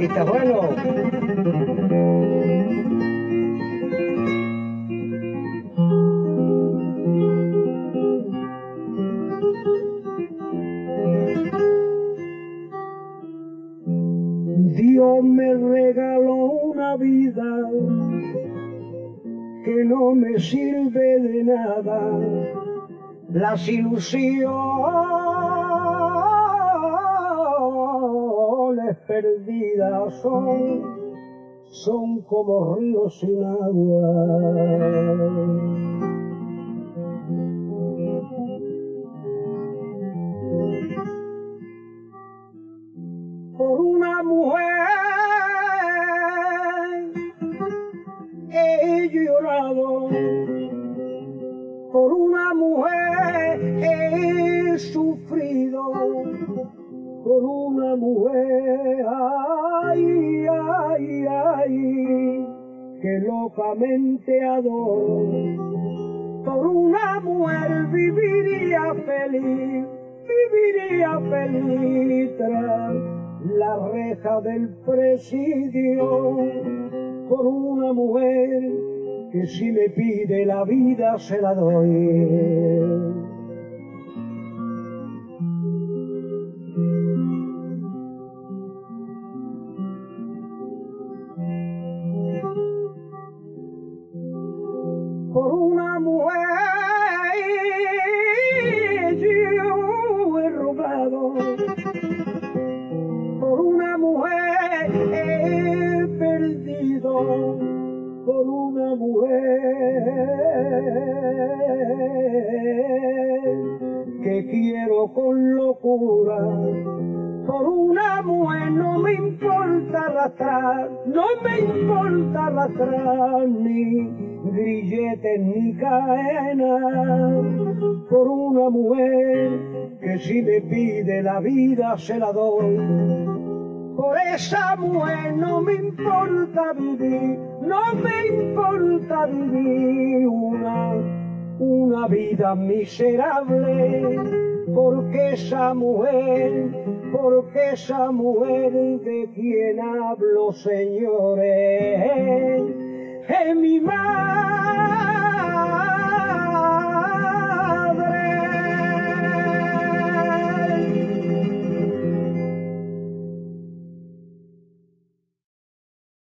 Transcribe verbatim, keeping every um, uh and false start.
Está bueno. Dios me regaló una vida que no me sirve de nada. Las ilusiones perdidas son, son como ríos sin agua. Por una mujer he llorado, por una mujer he sufrido, por una mujer, ay, ay, ay, que locamente adoro, por una mujer viviría feliz, viviría feliz tras la reja del presidio, por una mujer que si me pide la vida se la doy. Por una mujer yo he robado, por una mujer que quiero con locura, por una mujer no me importa arrastrar, no me importa arrastrar ni grilletes ni cadenas, por una mujer que si me pide la vida se la doy. Por esa mujer no me importa vivir, no me importa vivir una, una vida miserable, porque esa mujer, porque esa mujer de quien hablo, señores, es mi madre.